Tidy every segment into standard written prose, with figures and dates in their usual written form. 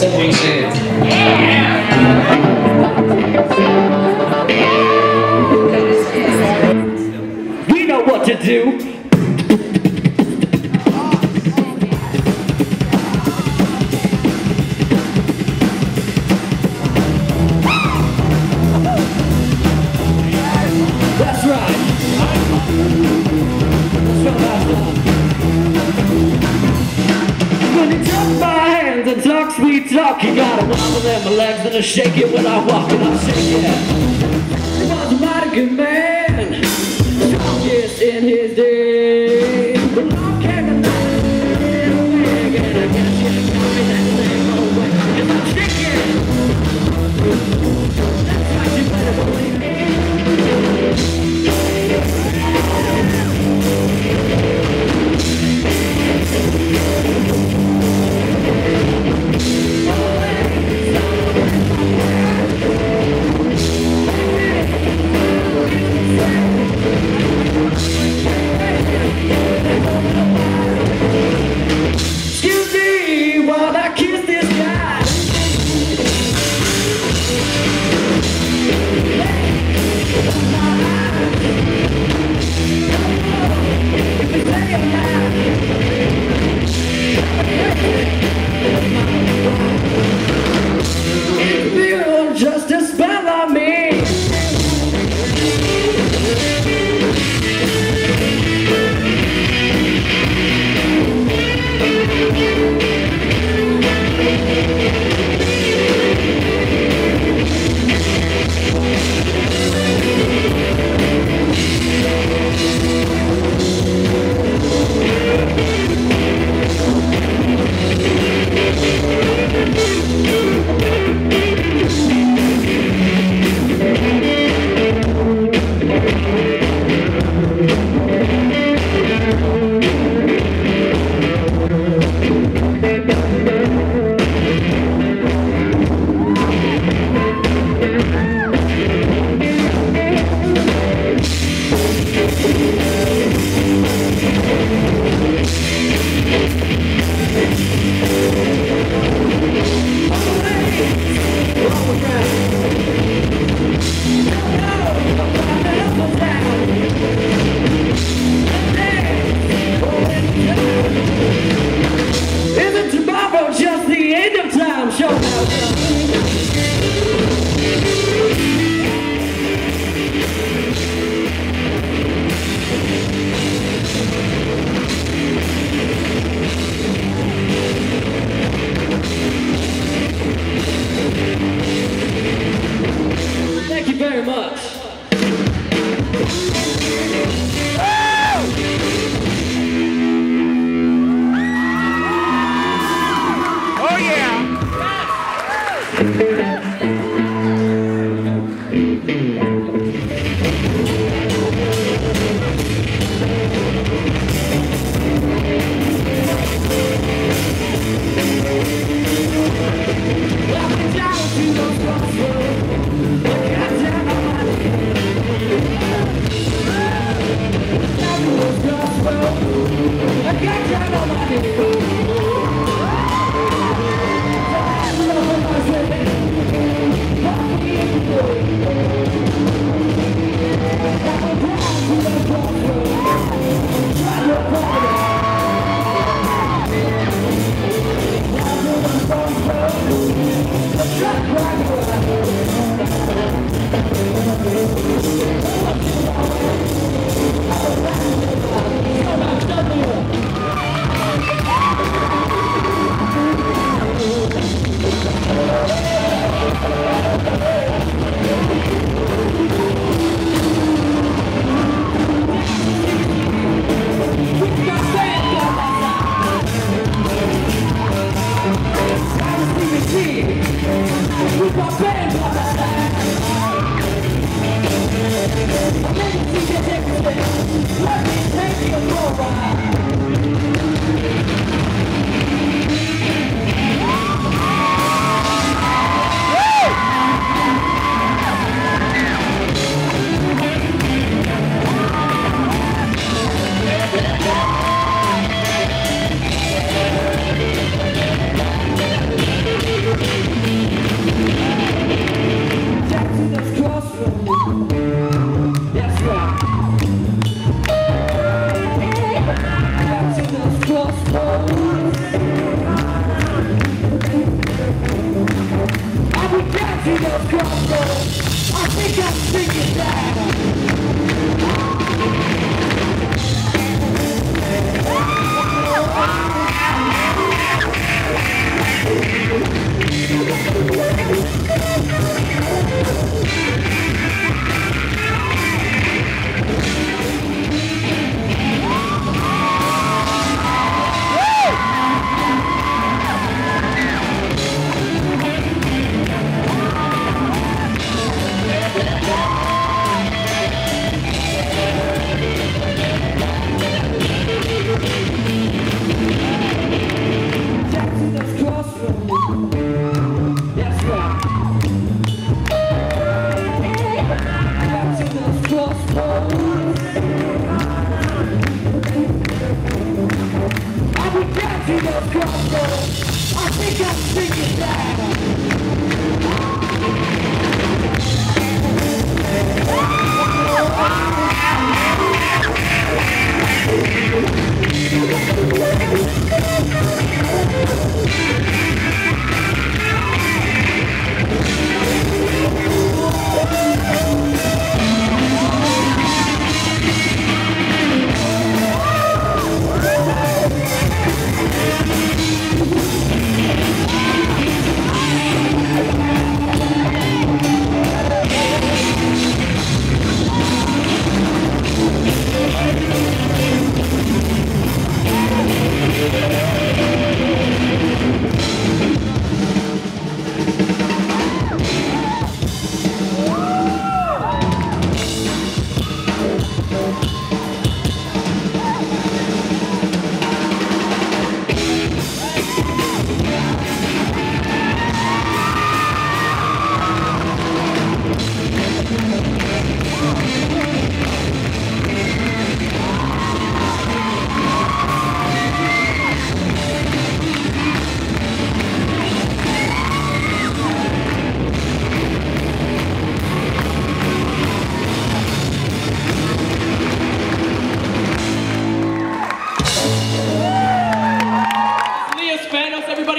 separation. We know what to do. That's right. When he took my hands and talk sweet talk, he got a wobble in my legs and a shake it when I walk and I shake it. He was a mighty good man, strongest in his day. But I can't imagine a wig and I guess she ain't coming that same old way. And I'm shaking. That's right, you better believe me.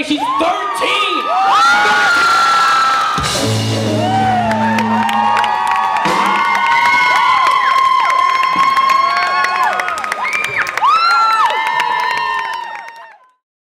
She's 13!